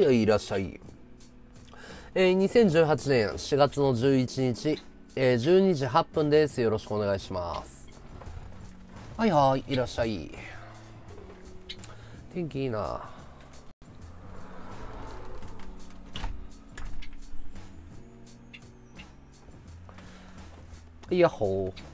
はいはい、いらっしゃい。2018年4月の11日、12時8分です。よろしくお願いします。はいはい、いらっしゃい。天気いいな。やっほー。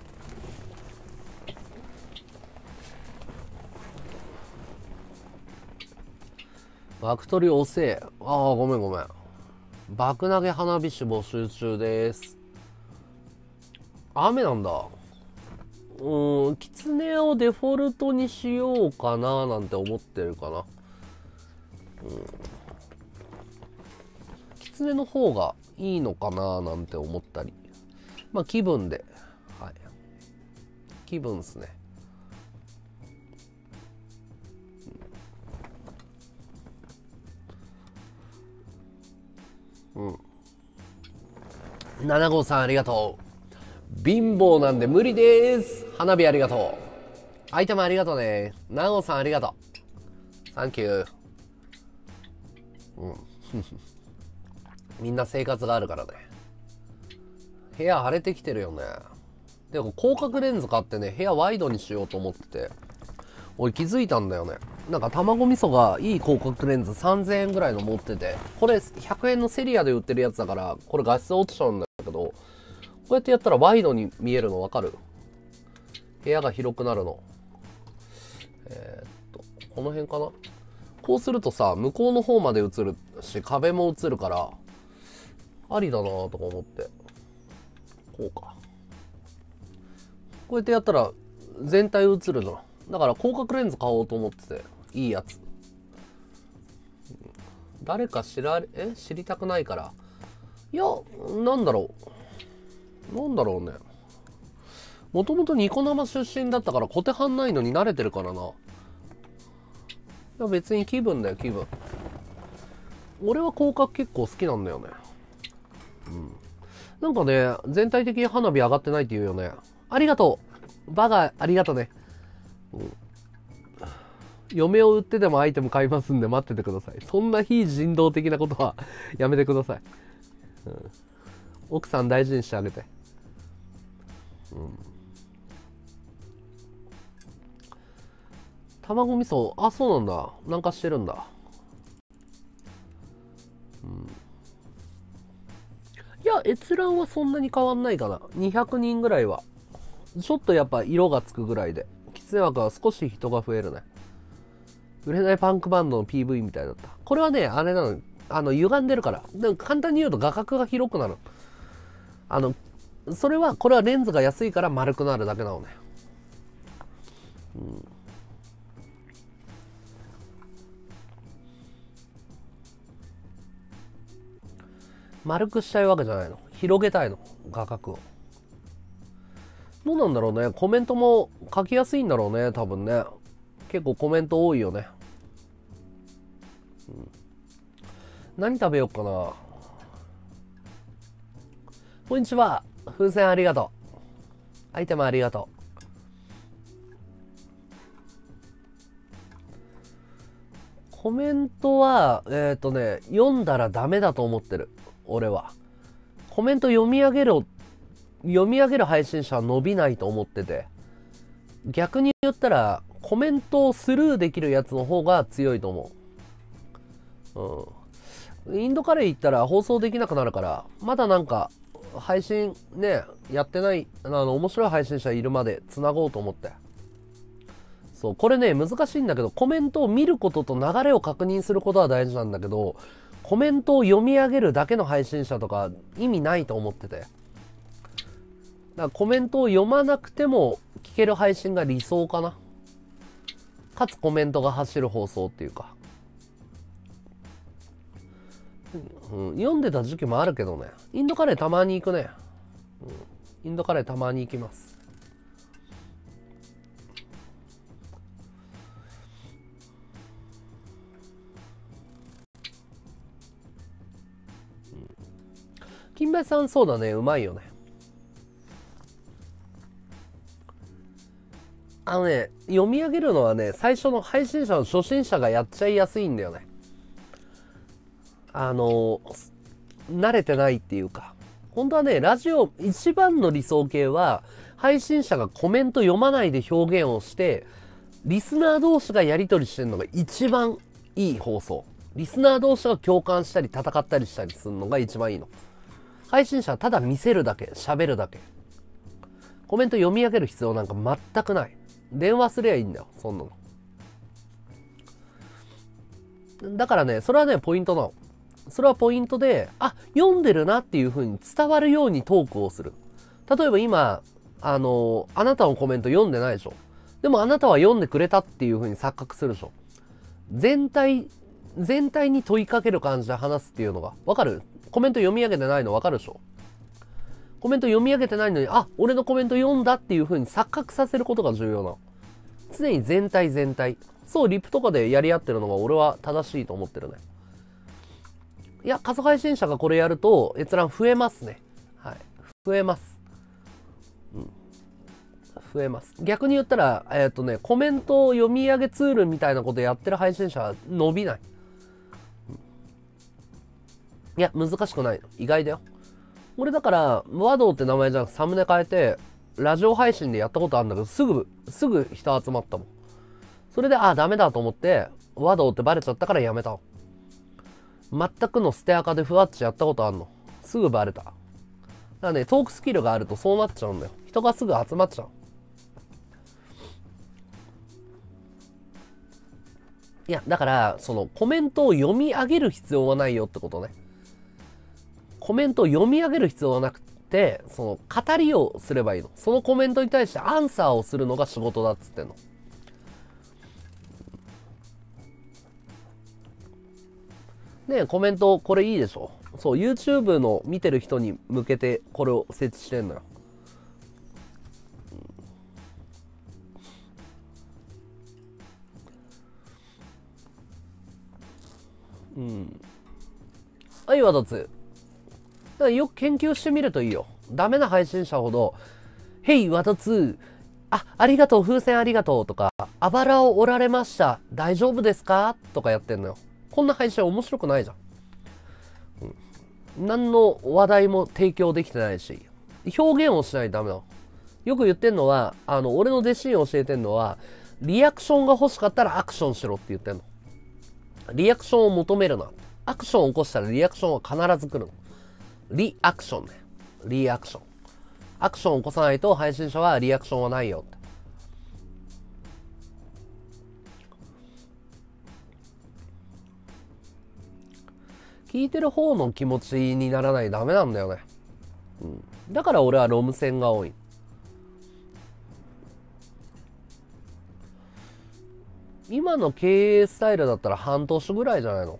バクトリ遅え。ああ、ごめんごめん。爆投げ花火師募集中です。雨なんだ。キツネをデフォルトにしようかななんて思ってるかな。キツネの方がいいのかななんて思ったり。まあ気分で。はい。気分ですね。7号さんありがとう。貧乏なんで無理です。花火ありがとう。アイテムありがとうね。7号さんありがとう。サンキュー。みんな生活があるからね。部屋荒れてきてるよね。でも広角レンズ買ってね、部屋ワイドにしようと思ってて、俺気づいたんだよね。なんか卵味噌がいい広角レンズ3000円ぐらいの持ってて、これ100円のセリアで売ってるやつだから、これ画質落ちちゃうんだけど、こうやってやったらワイドに見えるの分かる？部屋が広くなるの。この辺かな。こうするとさ、向こうの方まで映るし、壁も映るから、ありだなぁとか思って、こうか。こうやってやったら全体映るのだから、広角レンズ買おうと思ってて、いいやつ。誰か知りたくないから。いや、なんだろうね。もともとニコ生出身だったから、小手半ないのに慣れてるからな。いや、別に気分だよ、気分。俺は広角結構好きなんだよね。なんかね、全体的に花火上がってないって言うよね。ありがとう。バカ、ありがとね。嫁を売ってでもアイテム買いますんで待っててください。そんな非人道的なことはやめてください。奥さん大事にしてあげて。卵味噌、あ、そうなんだ。なんかしてるんだ。いや、閲覧はそんなに変わんないかな。200人ぐらいは。ちょっとやっぱ色がつくぐらいで。喫煙枠は少し人が増えるね。売れないパンクバンドの PV みたいだった。これはね、あれなの。歪んでるから。でも簡単に言うと画角が広くなる。これはレンズが安いから丸くなるだけなのね。丸くしたいわけじゃないの。広げたいの。画角を。どうなんだろうね。コメントも書きやすいんだろうね、多分ね。結構コメント多いよね。何食べようかな。こんにちは。風船ありがとう。アイテムありがとう。コメントは、読んだらダメだと思ってる。俺は。コメント読み上げる配信者は伸びないと思ってて、逆に言ったらコメントをスルーできるやつの方が強いと思う。インドカレー行ったら放送できなくなるから、まだなんか配信ね、やってない面白い配信者いるまでつなごうと思って。そう、これね、難しいんだけど、コメントを見ることと流れを確認することは大事なんだけど、コメントを読み上げるだけの配信者とか意味ないと思ってて、だからコメントを読まなくても聞ける配信が理想かな。かつコメントが走る放送っていうか、読んでた時期もあるけどね。インドカレーたまに行くね。インドカレーたまに行きます。金杯さん、そうだね、うまいよね。読み上げるのはね、最初の配信者の初心者がやっちゃいやすいんだよね。慣れてないっていうか、本当はね、ラジオ一番の理想形は、配信者がコメント読まないで表現をして、リスナー同士がやり取りしてるのが一番いい放送。リスナー同士が共感したり戦ったりしたりするのが一番いいの。配信者はただ見せるだけ、喋るだけ。コメント読み上げる必要なんか全くない。電話すりゃいいんだよ、そんなの。だからね、それはね、ポイントなの。それはポイントで、あ、読んでるなっていう風に伝わるようにトークをする。例えば今、あなたのコメント読んでないでしょ。でもあなたは読んでくれたっていう風に錯覚するでしょ。全体に問いかける感じで話すっていうのが、わかる？コメント読み上げてないのわかるでしょ。コメント読み上げてないのに、あ、俺のコメント読んだっていう風に錯覚させることが重要なの。常に全体。そう、リプとかでやり合ってるのが俺は正しいと思ってるね。いや、過疎配信者がこれやると閲覧増えますね。はい。増えます。うん。増えます。逆に言ったら、コメントを読み上げツールみたいなことやってる配信者は伸びない。いや、難しくないの。意外だよ。俺だから、和道って名前じゃなくてサムネ変えて、ラジオ配信でやったことあるんだけど、すぐ人集まったもん。それで、あ、ダメだと思って、和道ってバレちゃったからやめたの。全くの捨て垢でふわっちやったことあんの。すぐバレた。だからね、トークスキルがあるとそうなっちゃうんだよ。人がすぐ集まっちゃう。いや、だから、そのコメントを読み上げる必要はないよってことね。コメントを読み上げる必要はなくて、その語りをすればいいの。そのコメントに対してアンサーをするのが仕事だっつってんの。ねえ、コメント、これいいでしょ。そう、YouTube の見てる人に向けてこれを設置してんのよ。うん。はい、わだつ。だからよく研究してみるといいよ。ダメな配信者ほど、ヘイ、わだつ、あ、ありがとう、風船ありがとうとか、あばらを折られました、大丈夫ですかとかやってんのよ。こんな配信面白くないじゃん。うん、何の話題も提供できてないし、表現をしないとダメだ。よく言ってんのは、俺の弟子に教えてんのは、リアクションが欲しかったらアクションしろって言ってんの。リアクションを求めるな。アクションを起こしたらリアクションは必ず来るの。リアクションね。リアクション。アクションを起こさないと配信者はリアクションはないよって。聞いてる方の気持ちにならないとダメなんだよね。うん、だから俺はロム線が多い。今の経営スタイルだったら半年ぐらいじゃないの。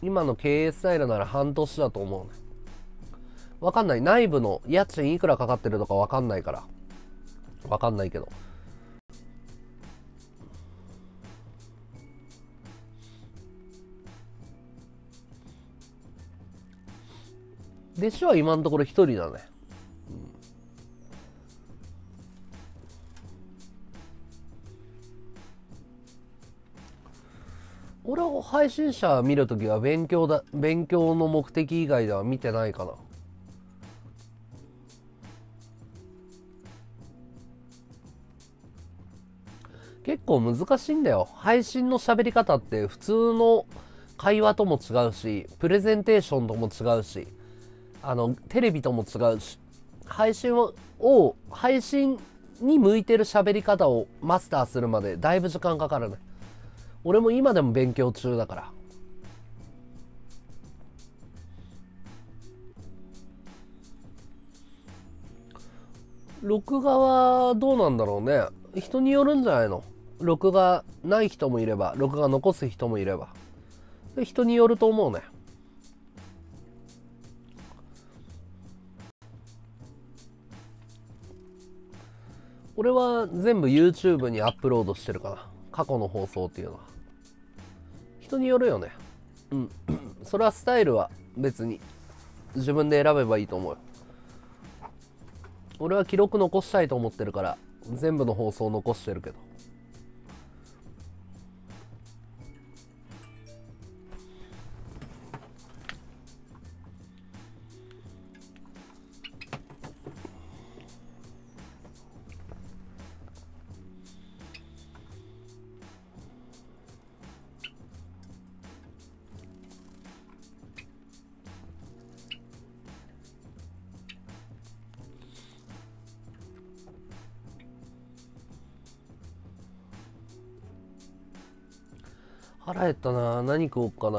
今の経営スタイルなら半年だと思うね。わかんない。内部の家賃いくらかかってるとかわかんないから。わかんないけど。弟子は今のところ一人だね。うん、俺は配信者見るときは勉強の目的以外では見てないかな。結構難しいんだよ。配信の喋り方って普通の会話とも違うし、プレゼンテーションとも違うし。テレビとも違うし、配信に向いてる喋り方をマスターするまでだいぶ時間かかるね。俺も今でも勉強中だから。録画はどうなんだろうね。人によるんじゃないの。録画ない人もいれば、録画残す人もいれば。人によると思うね。俺は全部 YouTube にアップロードしてるかな。過去の放送っていうのは。人によるよね。うん。それはスタイルは別に自分で選べばいいと思うよ。俺は記録残したいと思ってるから、全部の放送残してるけど。腹減ったな。何食おうかな。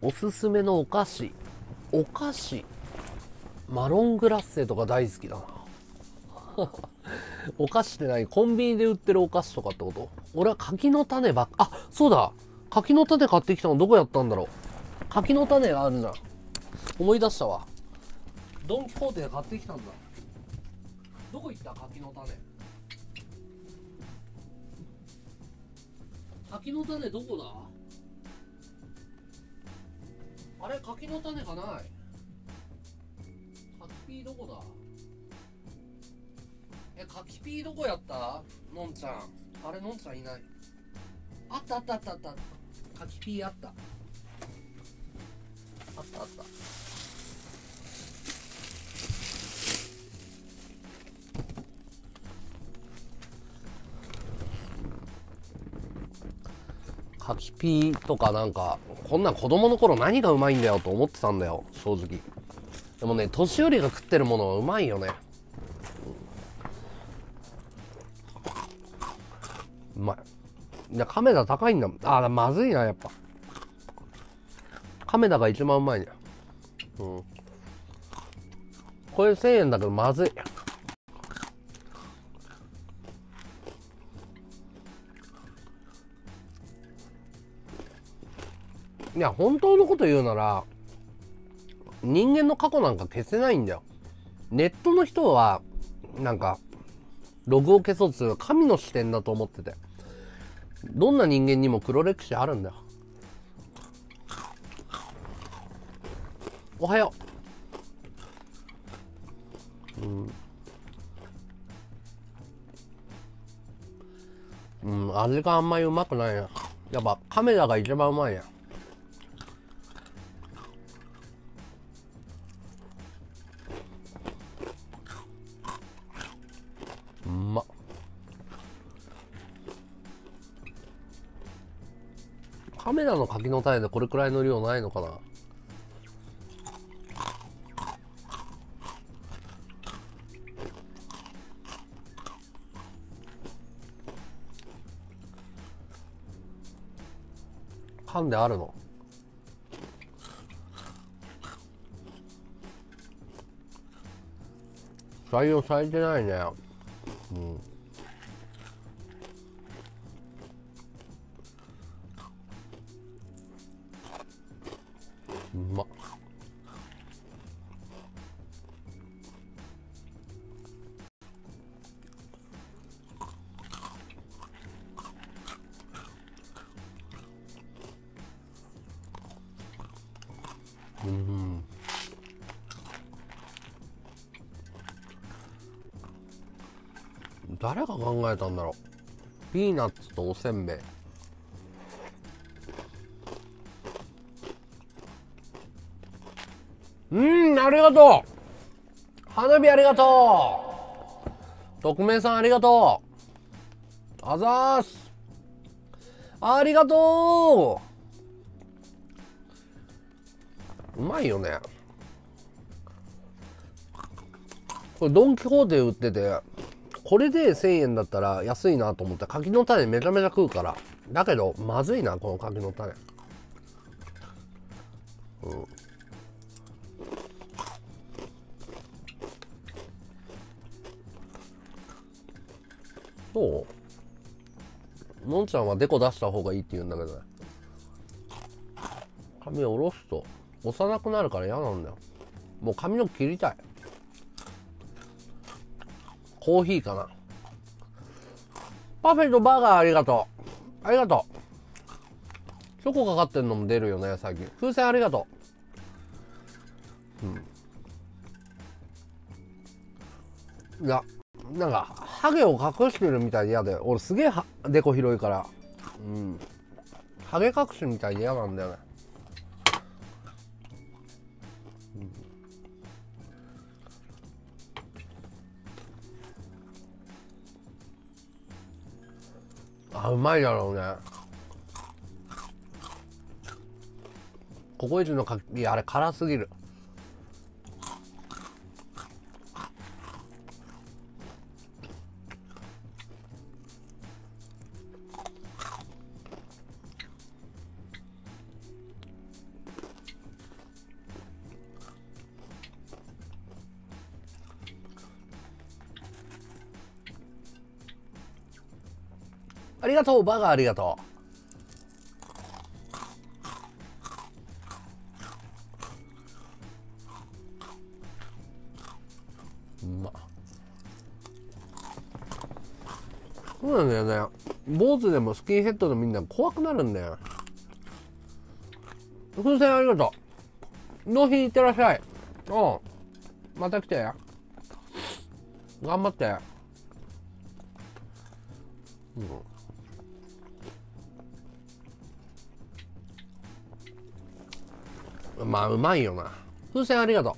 おすすめのお菓子。お菓子。マロングラッセとか大好きだな。お菓子って何？コンビニで売ってるお菓子とかってこと？俺は柿の種ばっか、あ、そうだ。柿の種買ってきたのどこやったんだろう。柿の種があるじゃん。思い出したわ。ドンキホーテで買ってきたんだ。どこ行った柿の種。柿の種どこだ？あれ、柿の種がない。柿ピーどこだ。え、柿ピーどこやった？のんちゃん。あれ、のんちゃんいない。あったあったあったあった。柿ピーあった。あったあった。柿ピーとかなんか、こんなん子供の頃何がうまいんだよと思ってたんだよ、正直。でもね、年寄りが食ってるものはうまいよね。うまい。いや、亀田高いんだもん。あ、まずいな、やっぱ。亀田が一番うまいね。うん。これ1000円だけど、まずい。いや、本当のこと言うなら、人間の過去なんか消せないんだよ。ネットの人は、なんか、ログを消そうとする神の視点だと思ってて。どんな人間にも黒歴史あるんだよ。おはよう。味があんまりうまくないな。やっぱ、カメラが一番うまいや。カメラの柿の種でこれくらいの量ないのかな。缶であるの。採用されてないね。うん。誰が考えたんだろう。ピーナッツとおせんべい。ありがとう。花火ありがとう。匿名さんありがとう。あざーす。ありがとう。うまいよね。これドンキホーテで売ってて、これで1000円だったら安いなと思って、柿の種めちゃめちゃ食うから。だけどまずいな、この柿の種。そう、のんちゃんはデコ出した方がいいって言うんだけどね。髪を下ろすと幼くなるから嫌なんだよ。もう髪の毛切りたい。コーヒーかな。パフェとバーガーありがとう。ありがとう。チョコかかってんのも出るよね、最近。風船ありがとう。いや、なんか、ハゲを隠してるみたいで嫌で。俺すげえデコ広いから。ハゲ隠しみたいで嫌なんだよね。あ、うまいだろうね。ココイチのかき、あれ辛すぎる。ありがとう、バーガーありがとう。そうなんだよね。坊主でもスキンヘッドのみんな怖くなるんだよ。風船ありがとう。納品いってらっしゃい。うん。また来て。頑張って。うん。まあうまいよな。風船ありがとう。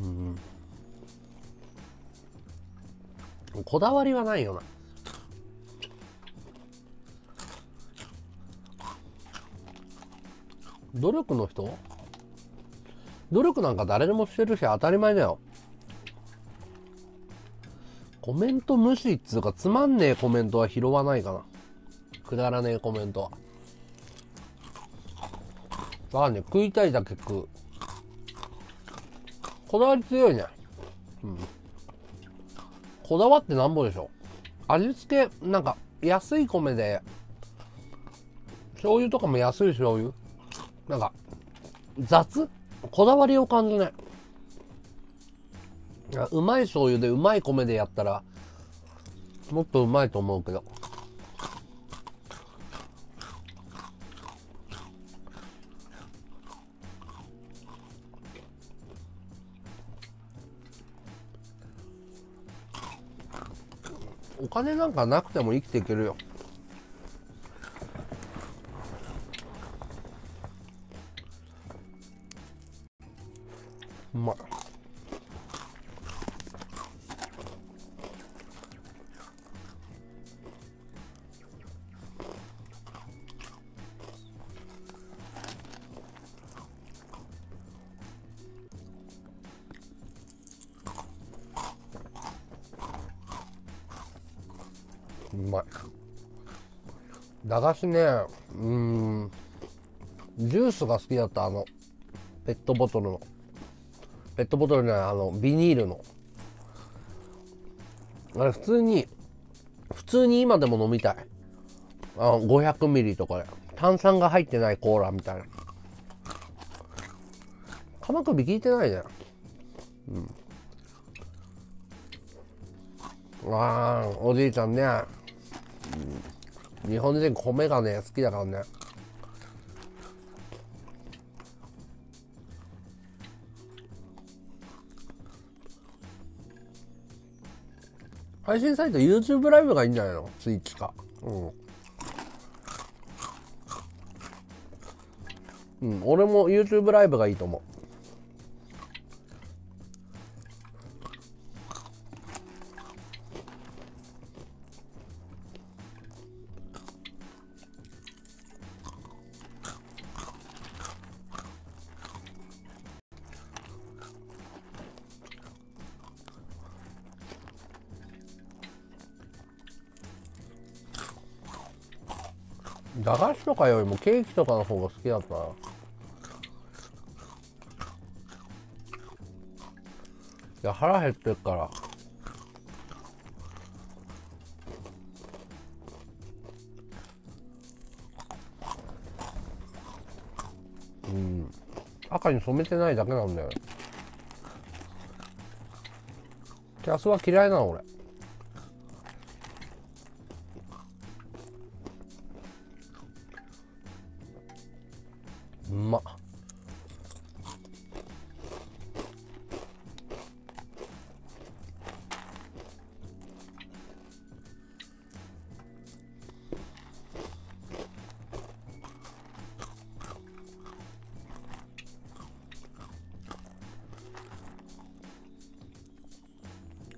うん。こだわりはないよな。努力の人？努力なんか誰でもしてるし当たり前だよ。コメント無視っつうか、つまんねえコメントは拾わないかな。くだらねえコメントは。まあね、食いたいだけ食う。こだわり強いね。うん。こだわってなんぼでしょ。味付け、なんか安い米で、醤油とかも安い醤油。なんか雑、こだわりを感じない。うまい醤油でうまい米でやったらもっとうまいと思うけど、お金なんかなくても生きていけるよ。うまい。うまい。駄菓子ね、ジュースが好きだった。ペットボトルの。ペットボトルじゃない、ビニールの。あれ、普通に今でも飲みたい。500ミリとかで。炭酸が入ってないコーラみたいな。鎌首効いてないじゃん。うん。わあ、おじいちゃんね。日本人米がね、好きだからね。配信サイト YouTube ライブがいいんじゃないの？ Twitch か。うん、俺も YouTube ライブがいいと思う。駄菓子とかよりもケーキとかの方が好きだったな。いや、腹減ってるから。うん。赤に染めてないだけなんだよね。キャスは嫌いなの俺。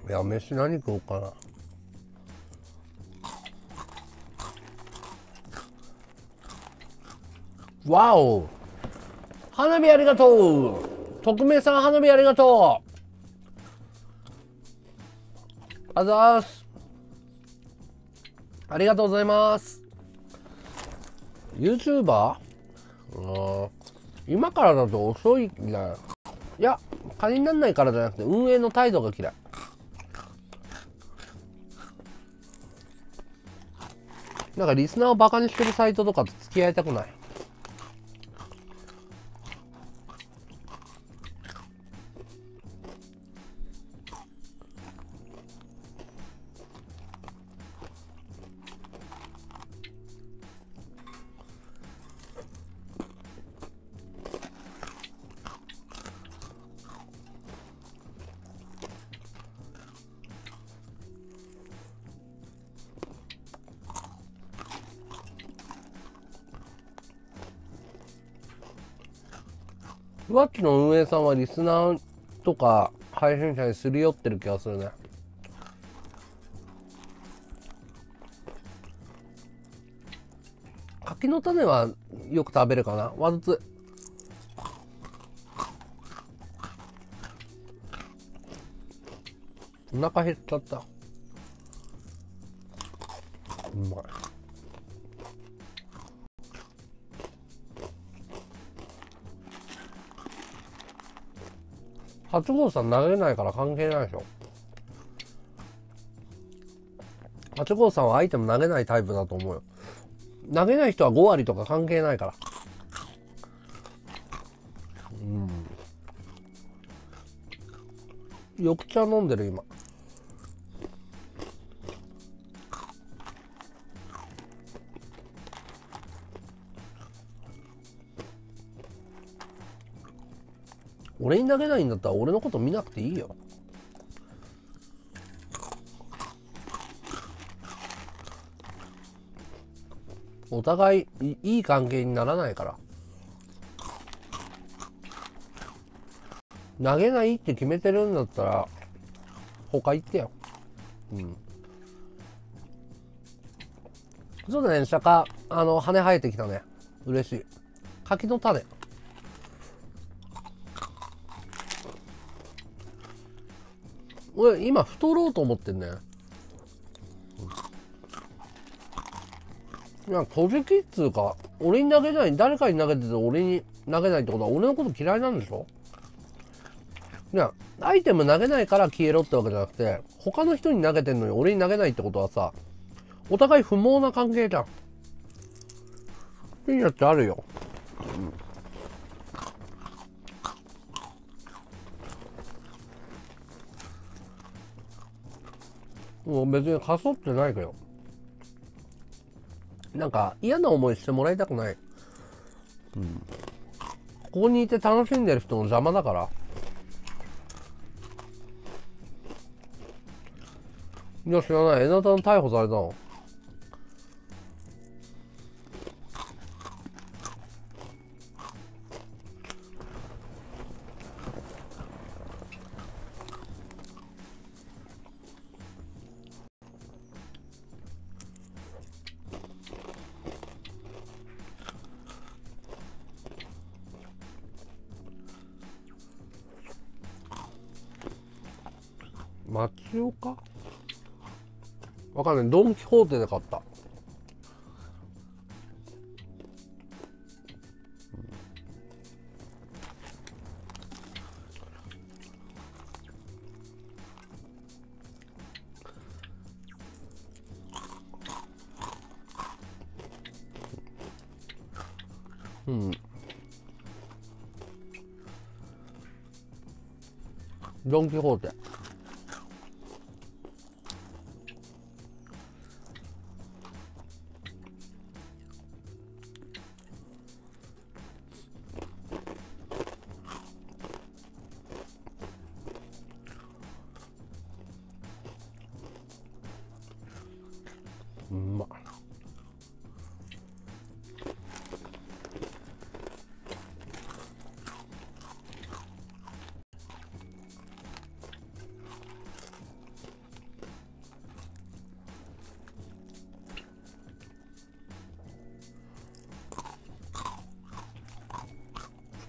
いや、飯何食おうかな。わお、花火ありがとう。匿名さん、花火ありがとう。あざーす。ありがとうございます。YouTuber？ 今からだと遅いな。いや、金になんないからじゃなくて、運営の態度が嫌い。なんかリスナーをバカにしてるサイトとかと付き合いたくない。ふわっちの運営さんはリスナーとか配信者にすり寄ってる気がするね。柿の種はよく食べるかな。わずつ。お腹減っちゃった。うまい。8号さん投げないから関係ないでしょ。8号さんはアイテム投げないタイプだと思うよ。投げない人は5割とか関係ないから。うん。よく茶飲んでる今。俺に投げないんだったら俺のこと見なくていいよ。お互いいい関係にならないから。投げないって決めてるんだったら他行ってよ。うん。そうだね、釈迦、羽生えてきたね。嬉しい。柿の種。俺今太ろうと思ってんね。いや、こじきっつうか、俺に投げない、誰かに投げてて俺に投げないってことは俺のこと嫌いなんでしょ。いや、アイテム投げないから消えろってわけじゃなくて、他の人に投げてんのに俺に投げないってことはさ、お互い不毛な関係じゃん。いいやつあるよ。もう別にかそってないけど、なんか嫌な思いしてもらいたくない。うん。ここにいて楽しんでる人の邪魔だから。いや、知らない。江田さん逮捕されたの。町岡？わかんない。ドン・キホーテで買った。うん。ドン・キホーテ。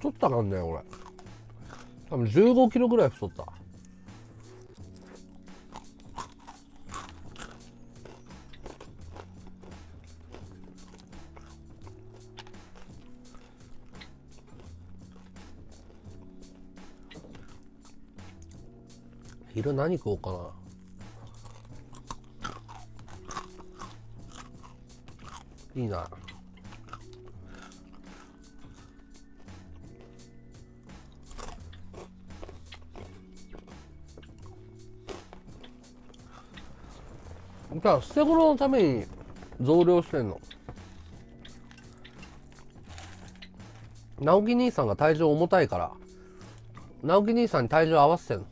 太ったかんね、俺。多分15キロぐらい太った。昼何食おうかな。いいな。じゃあ捨て頃のために増量してんの。直樹兄さんが体重重たいから直樹兄さんに体重合わせてんの。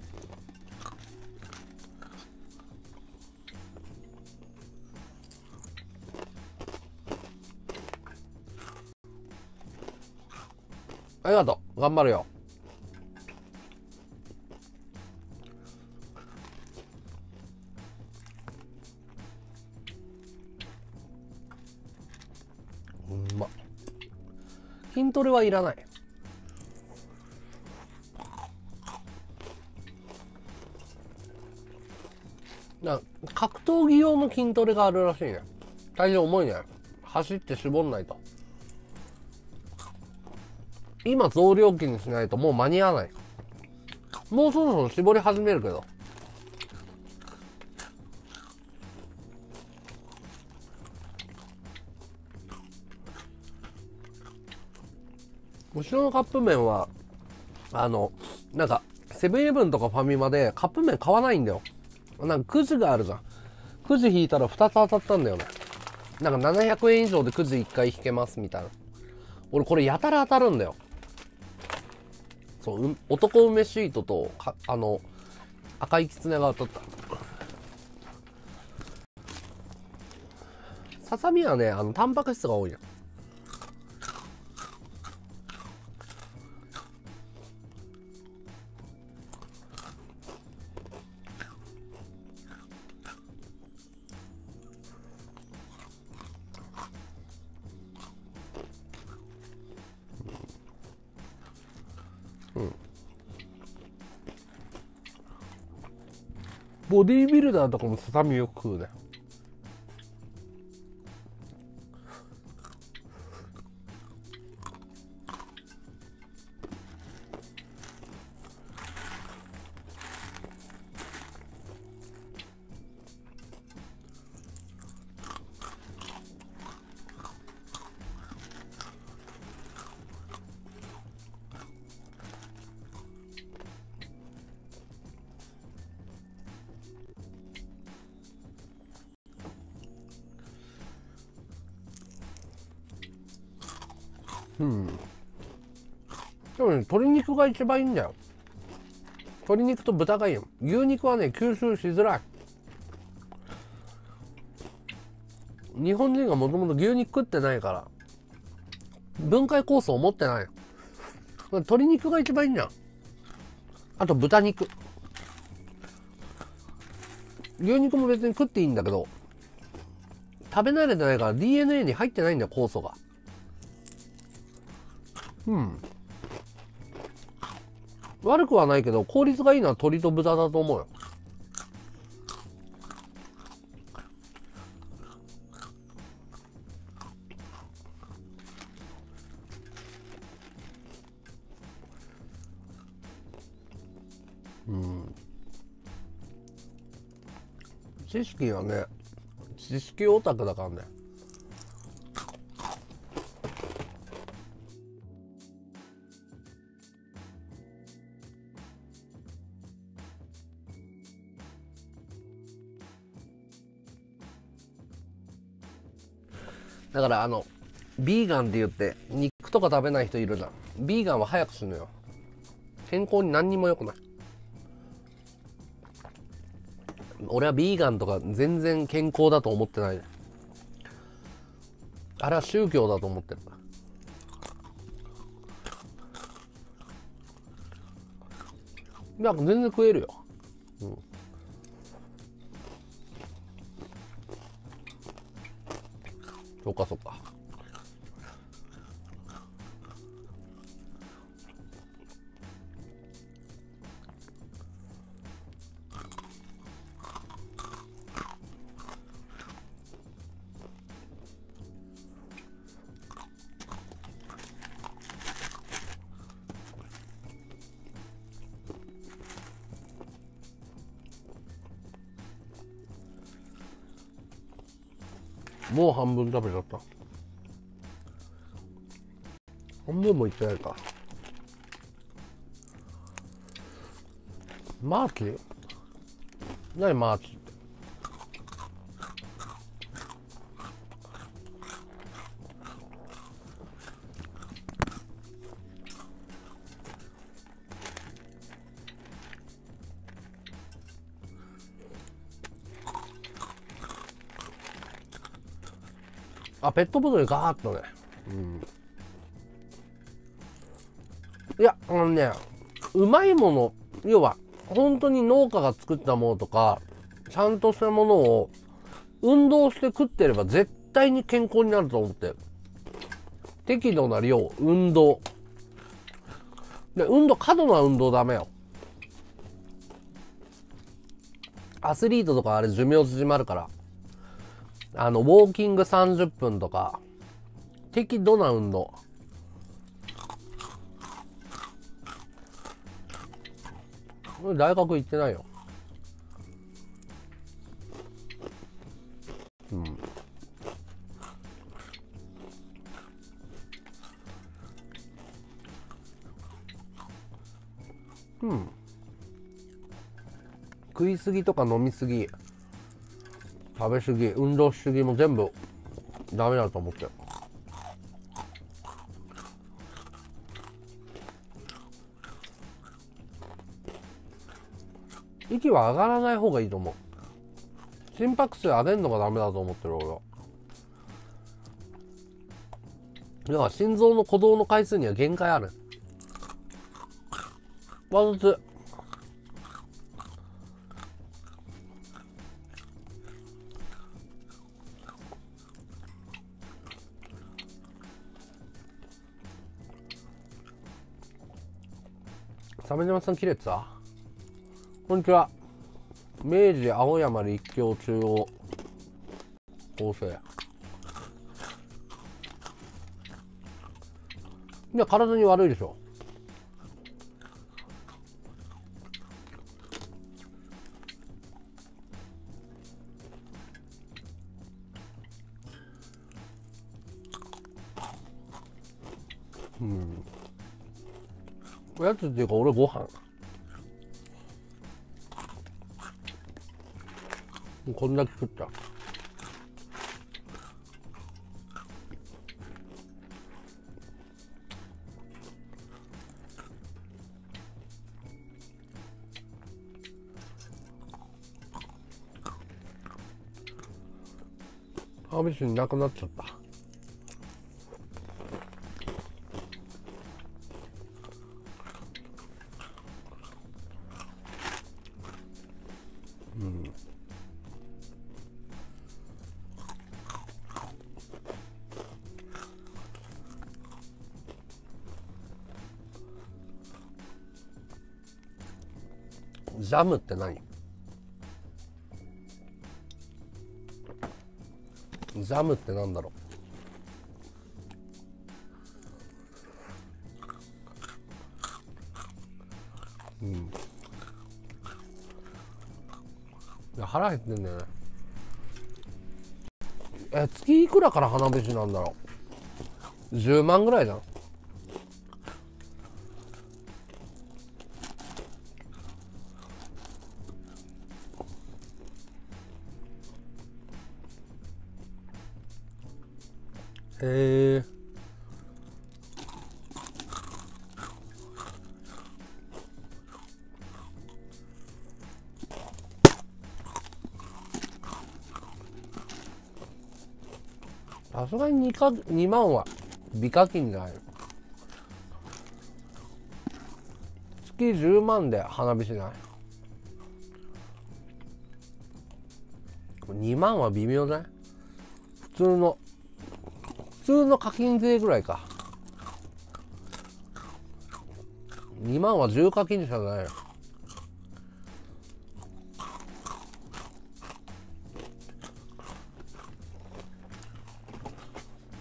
ありがとう、頑張るよ。うんまっ、筋トレはいらない。格闘技用の筋トレがあるらしいね。体重重いね。走って絞んないと。今増量期にしないともう間に合わない。もうそろそろ絞り始めるけど。後ろのカップ麺は、なんか、セブンイレブンとかファミマでカップ麺買わないんだよ。なんかくじがあるじゃん。くじ引いたら2つ当たったんだよね。なんか700円以上でくじ1回引けますみたいな。俺これやたら当たるんだよ。そう、男梅シートとか、赤いキツネが当たった。ささみはね、タンパク質が多いやん。ボディービルダーとかもささみよく食うね。うん、でもね、鶏肉が一番いいんだよ。鶏肉と豚がいいよ。牛肉はね、吸収しづらい。日本人がもともと牛肉食ってないから分解酵素を持ってない。鶏肉が一番いいんだよ。あと豚肉。牛肉も別に食っていいんだけど、食べ慣れてないから DNA に入ってないんだよ、酵素が。うん、悪くはないけど効率がいいのは鶏と豚だと思うよ。うん。知識はね、知識オタクだからね。だからビーガンって言って肉とか食べない人いるじゃん。ビーガンは早く死ぬよ。健康に何にも良くない。俺はビーガンとか全然健康だと思ってない。あれは宗教だと思ってる。いや、全然食えるよ。うん。そっかそっか。もう半分食べちゃった。半分もいってないか。マーキー？何マーキーって。あ、ペットボトルガーッとね。いや、うまいもの、要は本当に農家が作ったものとかちゃんとしたものを運動して食ってれば絶対に健康になると思って、適度な量、運動で、過度な運動ダメよ。アスリートとかあれ寿命縮まるから、ウォーキング30分とか適度な運動。大学行ってないよ。食い過ぎとか飲み過ぎ、食べ過ぎ、運動しすぎも全部ダメだと思ってる。息は上がらない方がいいと思う。心拍数上げるのがダメだと思ってる俺は。だから心臓の鼓動の回数には限界ある。ワンツー。鮫島さん切れてた？こんにちは。明治青山立教中央構成。いや、体に悪いでしょ。おやつっていうか俺ご飯。こんだけ食った。サービスになくなっちゃった。ジャムって何？ジャムってなんだろう。腹減ってんだよね。月いくらから花火師なんだろう。10万ぐらいじゃん。さすがに2万は美課金じゃないの。月10万で花火しない。2万は微妙じゃない？普通の課金税ぐらいか。2万は重課金者じゃないよ。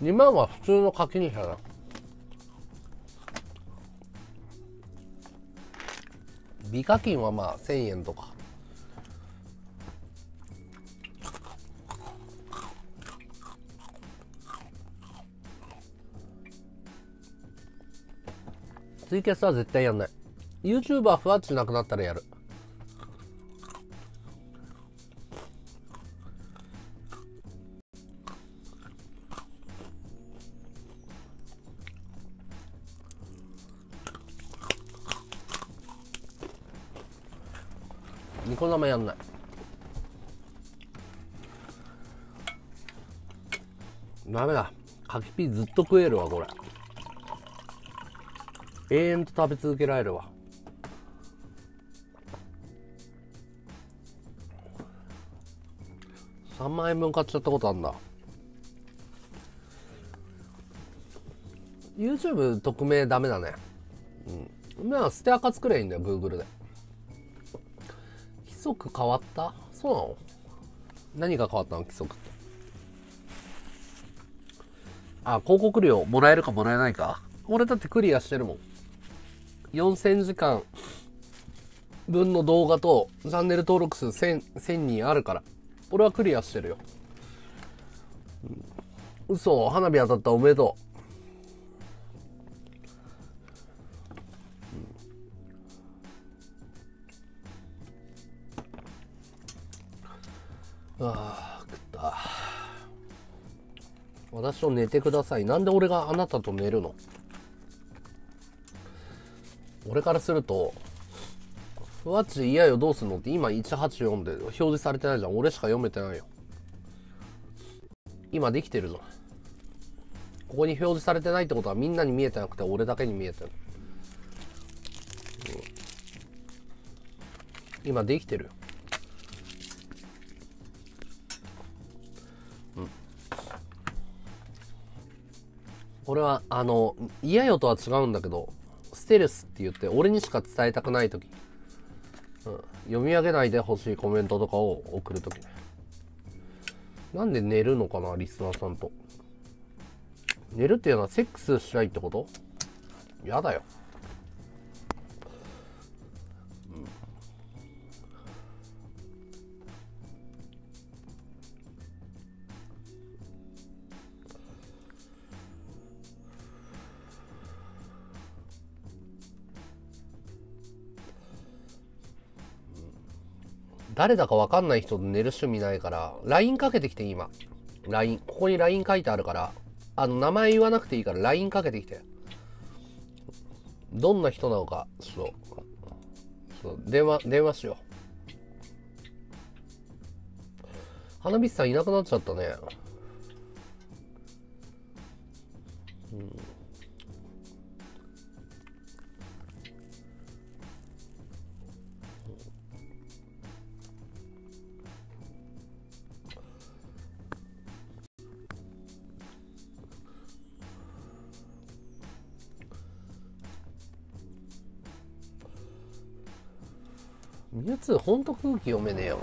2万は普通の課金者だ。美課金はまあ1000円とか。ツイキャスは絶対やんない。 YouTuber ふわっちなくなったらやる。ニコ生やんない。ダメだ、柿ピーずっと食えるわこれ。永遠と食べ続けられるわ。3万円分買っちゃったことあんだ。 YouTube 匿名ダメだね。うん、まあステアカ作ればいいんだよ Google で。規則変わった？そうなの？何が変わったの規則って。あ、広告料もらえるかもらえないか。俺だってクリアしてるもん。4000時間分の動画とチャンネル登録数 1000人あるから、俺はクリアしてるよ。嘘、花火当たった、おめでとう。ああ、食った。私と寝てください。なんで俺があなたと寝るの？俺からすると、ふわっち嫌よどうすんのって今184で表示されてないじゃん。俺しか読めてないよ。今できてるぞ。ここに表示されてないってことはみんなに見えてなくて俺だけに見えてる。今できてるよ。俺は嫌よとは違うんだけど、ステルスって言って俺にしか伝えたくない時、読み上げないでほしいコメントとかを送る時ね。なんで寝るのかなリスナーさんと。寝るっていうのはセックスしないってこと？やだよ。誰だか分かんない人と寝る趣味ないから LINE かけてきて。今 LINE ここに LINE 書いてあるから、名前言わなくていいから LINE かけてきて。どんな人なのかそう電話しよう。花火師さんいなくなっちゃったね。ミュウツーほんと空気読めねえよ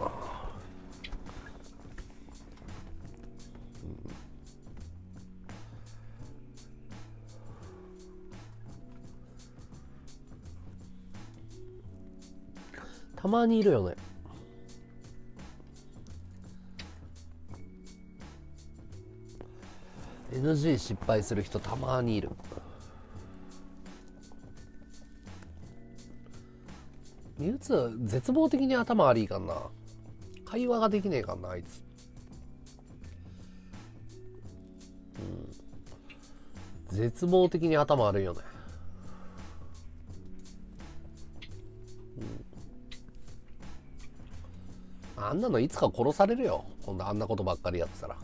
な。たまにいるよね。NG 失敗する人たまにいる。ミュウツー絶望的に頭悪いかんな。会話ができねえかんなあいつ。絶望的に頭悪いよね。あんなのいつか殺されるよ今度あんなことばっかりやってたら。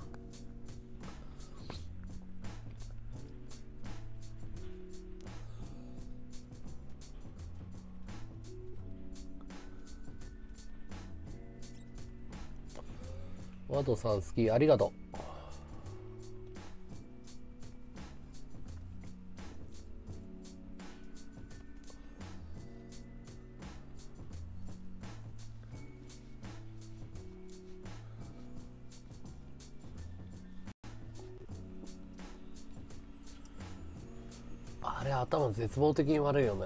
ワトさん好きありがとう。あれ頭絶望的に悪いよね。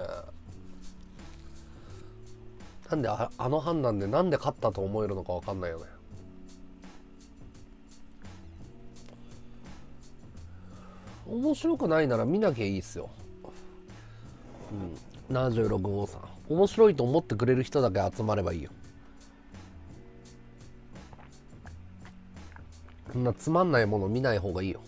なんであの判断でなんで勝ったと思えるのか分かんないよね。面白くないなら見なきゃいいっすよ。76号さん面白いと思ってくれる人だけ集まればいいよ。そんなつまんないもの見ない方がいいよ。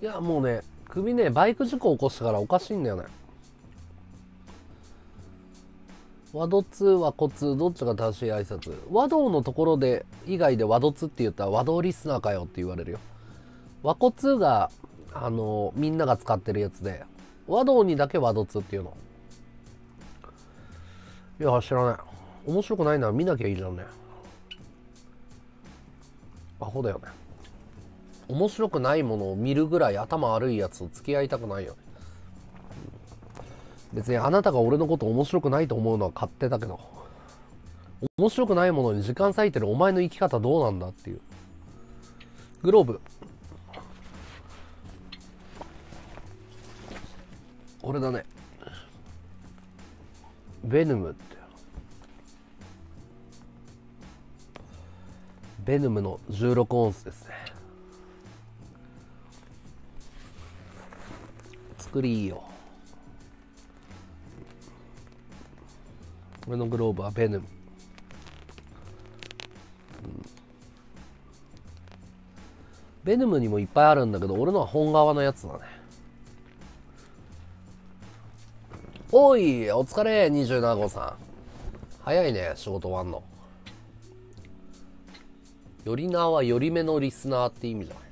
いやもうね、首ね、バイク事故起こしてからおかしいんだよね。ワドツーはコツどっちが正しい挨拶。和道のところで以外でワドツって言ったら和道リスナーかよって言われるよ。和コツがみんなが使ってるやつで、和道にだけワドツっていうの。いや知らない。面白くないな、見なきゃいいじゃんね。アホだよね。面白くないものを見るぐらい頭悪いやつと付き合いたくないよね。別にあなたが俺のこと面白くないと思うのは勝手だけど、面白くないものに時間割いてるお前の生き方どうなんだっていう。グローブ俺だね。ベヌムって、ベヌムの16オンスですね。作りいいよ。俺のグローブはベヌム。ベヌムにもいっぱいあるんだけど、俺のは本革のやつだね。おいお疲れ27号さん、早いね仕事終わんの。よりなはよりめのリスナーって意味じゃない。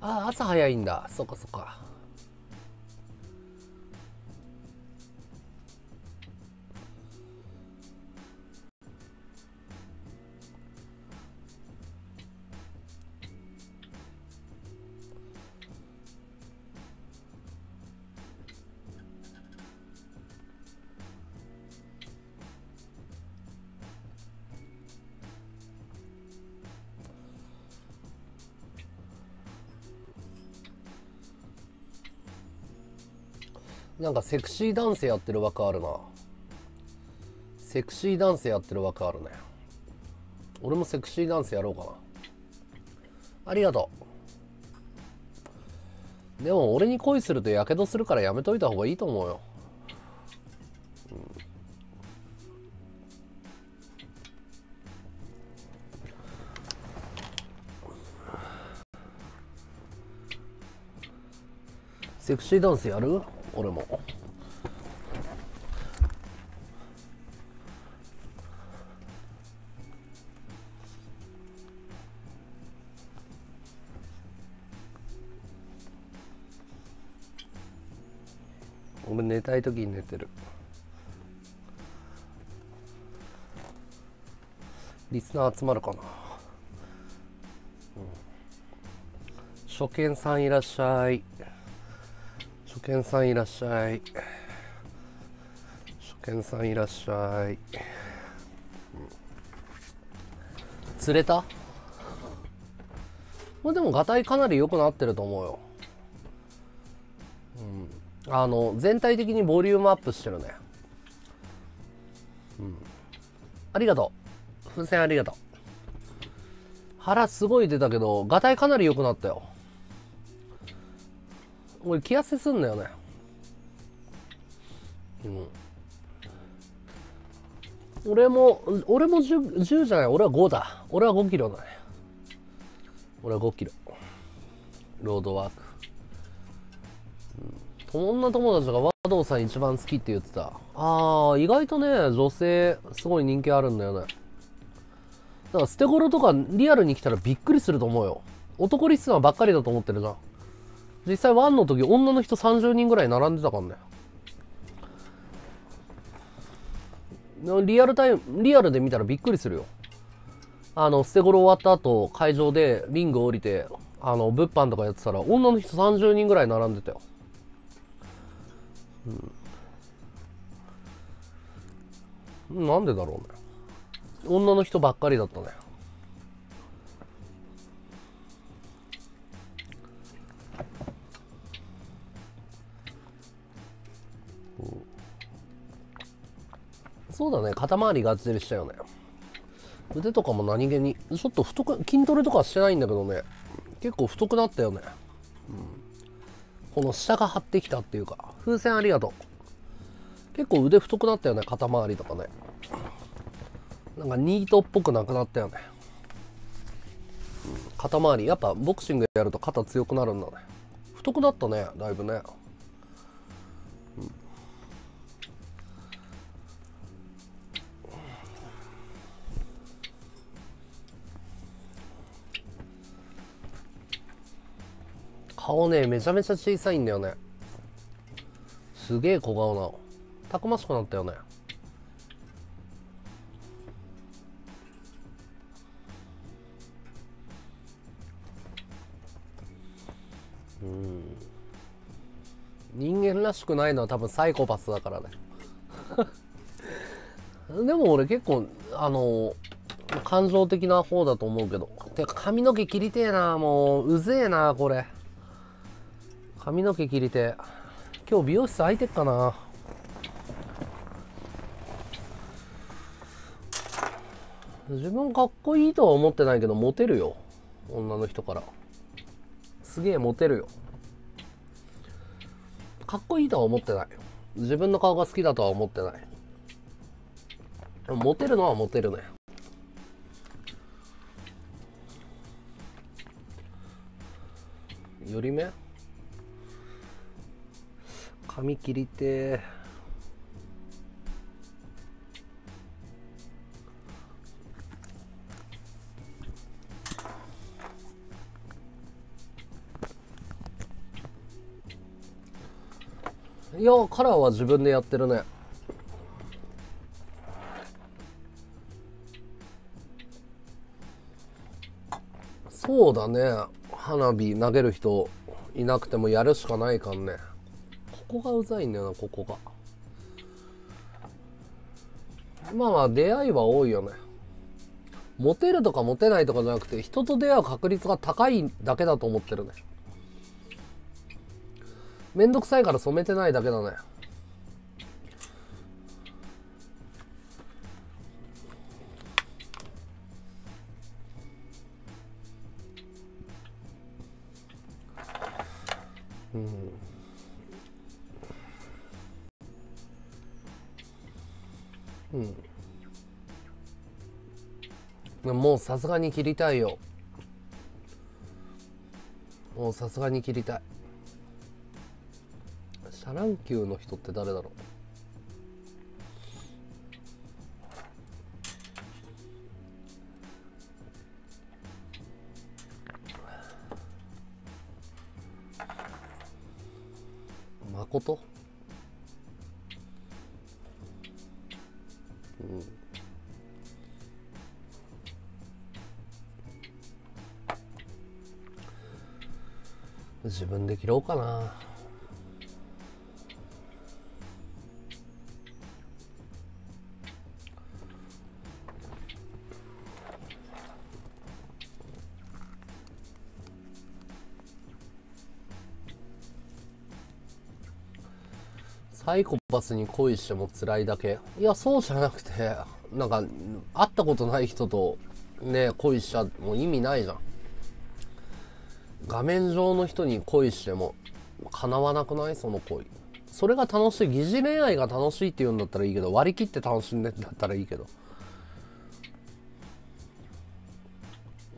ああ朝早いんだ、そっかそっか。なんかセクシー男性やってる枠あるな。セクシー男性やってる枠あるね。俺もセクシー男性やろうかな。ありがとう。でも俺に恋するとやけどするからやめといた方がいいと思うよ。セクシー男性やる？俺も俺寝たい時に寝てる。リスナー集まるかな、初見さんいらっしゃい。初見さんいらっしゃい。初見さんいらっしゃい。釣れた？まあでもガタイかなり良くなってると思うよ。全体的にボリュームアップしてるね。ありがとう。風船ありがとう。腹すごい出たけど、ガタイかなり良くなったよ。俺気痩せすんだよね。俺も 10じゃない。俺は5だ。俺は5キロだね。俺は5キロロードワーク。女友達が和道さん一番好きって言ってた。ああ意外とね、女性すごい人気あるんだよね。だから捨て頃とかリアルに来たらびっくりすると思うよ。男リスナーばっかりだと思ってるじゃん。実際ワンの時女の人30人ぐらい並んでたからね。リアルで見たらびっくりするよ。捨て頃終わった後会場でリング降りて物販とかやってたら女の人30人ぐらい並んでたよ。うん、なんでだろうね。女の人ばっかりだったね。うん、そうだね、肩周りがっつりしたよね。腕とかも何気にちょっと太く、筋トレとかしてないんだけどね、結構太くなったよね、うん、この下が張ってきたっていうか。風船ありがとう。結構腕太くなったよね、肩周りとかね。なんかニートっぽくなくなったよね、うん、肩周り。やっぱボクシングやると肩強くなるんだね。太くなったね、だいぶね、うん、顔ね、めちゃめちゃ小さいんだよね。すげえ小顔な、たくましくなったよね。うん、人間らしくないのは多分サイコパスだからねでも俺結構感情的な方だと思うけど。てか髪の毛切りてえな、もううぜえなこれ。髪の毛切りてえ。今日美容室空いてっかな。自分かっこいいとは思ってないけどモテるよ、女の人から。すげえモテるよ。かっこいいとは思ってない。自分の顔が好きだとは思ってない。モテるのはモテるね。寄り目？髪切りてー。いやカラーは自分でやってるね。そうだね、花火投げる人いなくてもやるしかないかんね。ここがうざいんだよな、ここが。まあまあ出会いは多いよね。モテるとかモテないとかじゃなくて、人と出会う確率が高いだけだと思ってるね。めんどくさいから染めてないだけだね。うん。うん。でも、もうさすがに切りたいよ。もうさすがに切りたい。シャランキューの人って誰だろう。誠？うん。自分で切ろうかな。サイコパスに恋しても辛いだけ。いやそうじゃなくて、なんか会ったことない人とね恋しちゃもう意味ないじゃん。画面上の人に恋しても叶わなくない、その恋。それが楽しい、疑似恋愛が楽しいって言うんだったらいいけど、割り切って楽しんでんだったらいいけど。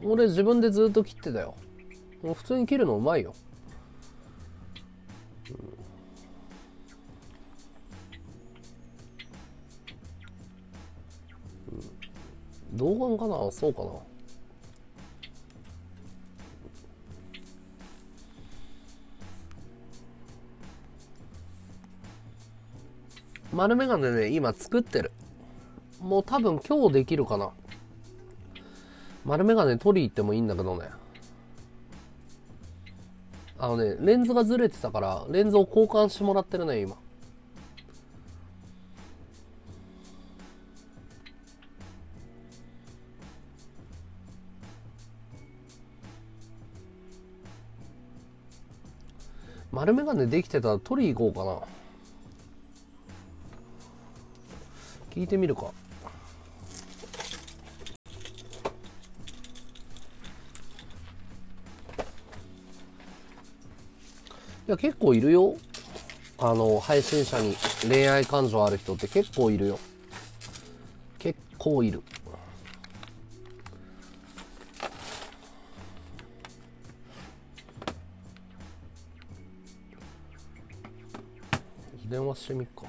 俺自分でずっと切ってたよ。もう普通に切るのうまいよ。童顔かな、そうかな。丸眼鏡ね、今作ってる。もう多分今日できるかな。丸眼鏡取り行ってもいいんだけどね。レンズがずれてたから、レンズを交換してもらってるね、今。丸眼鏡できてたら取り行こうかな。聞いてみるか。いや結構いるよ、配信者に恋愛感情ある人って結構いるよ。結構いる。電話してみっか。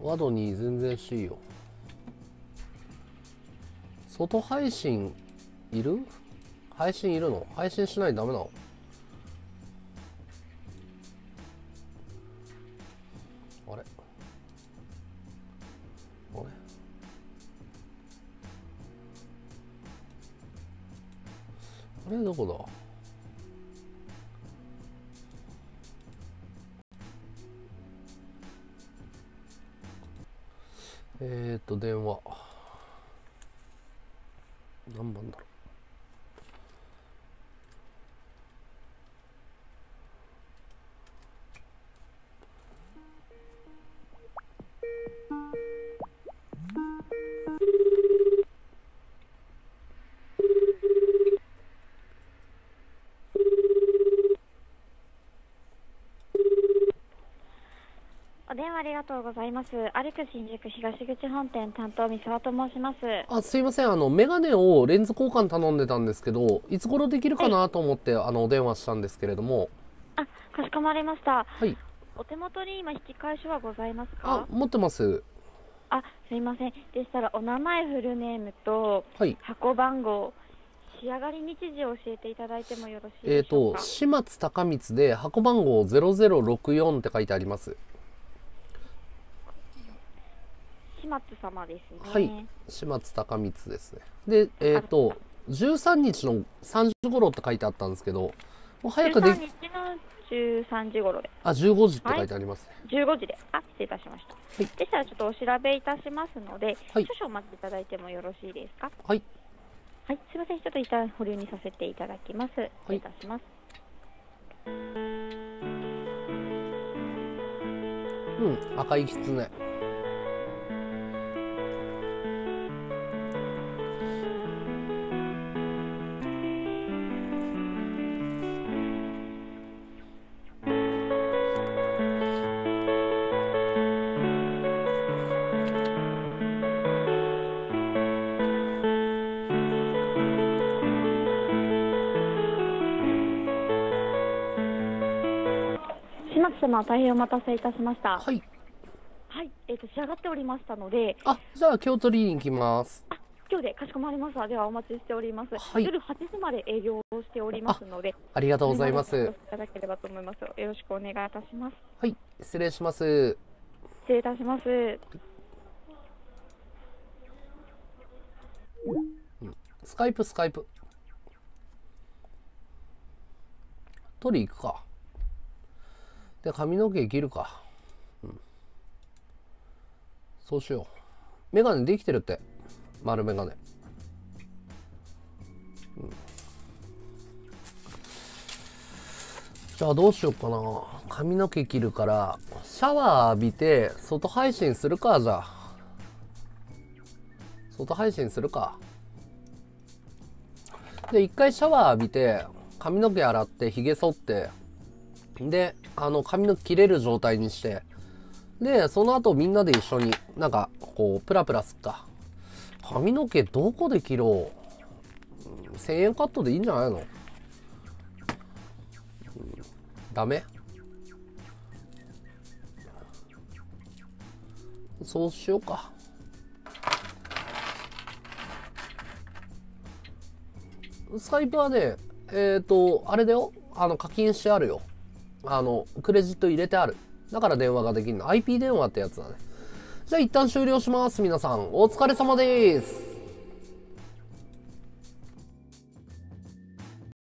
ワドに全然しいよ。外配信いる？配信いるの？配信しないとダメなの？あれ？あれ？あれどこだ？電話何番だろう。お電話ありがとうございます。アルク新宿東口本店担当三沢と申します。あ、すいません。メガネをレンズ交換頼んでたんですけど、いつ頃できるかなと思って、お電話したんですけれども。あ、かしこまりました。はい。お手元に今引き返しはございますか？あ、持ってます。あ、すいません。でしたらお名前フルネームと箱番号。はい、仕上がり日時を教えていただいてもよろしいでしょうか？島津高光で箱番号0064って書いてあります。島津様ですね。はい、島津高光ですね。で、13日の3時頃って書いてあったんですけど、もう早くでき。13時頃で。あ、15時って書いてあります。はい、15時で。あ、失礼いたしました。はい、でしたらちょっとお調べいたしますので、はい、少々お待ちいただいてもよろしいですか？はい。はい、すみません。ちょっと一旦保留にさせていただきます。はい、いたします。うん、赤いきつね。様、大変お待たせいたしました。はい。はい、仕上がっておりましたので。あ、じゃあ、今日取りに行きます。あ、今日で、かしこまりました。では、お待ちしております。はい、夜8時まで営業をしておりますので。ありがとうございます。いただければと思います。よろしくお願いいたします。はい、失礼します。失礼いたします。うん、スカイプ。取り行くか。で髪の毛切るか、うん、そうしよう。メガネできてるって、丸メガネ、うん、じゃあどうしようかな。髪の毛切るからシャワー浴びて外配信するか。じゃあ外配信するか。で一回シャワー浴びて髪の毛洗ってひげ剃ってで、髪の毛切れる状態にして、で、その後みんなで一緒になんか、こう、プラプラすっか。髪の毛どこで切ろう？ 1000 円カットでいいんじゃないの？ダメ？そうしようか。スカイプはね、あれだよ。課金してあるよ。クレジット入れてある。だから電話ができるの。IP 電話ってやつだね。じゃあ一旦終了します。皆さん、お疲れ様です。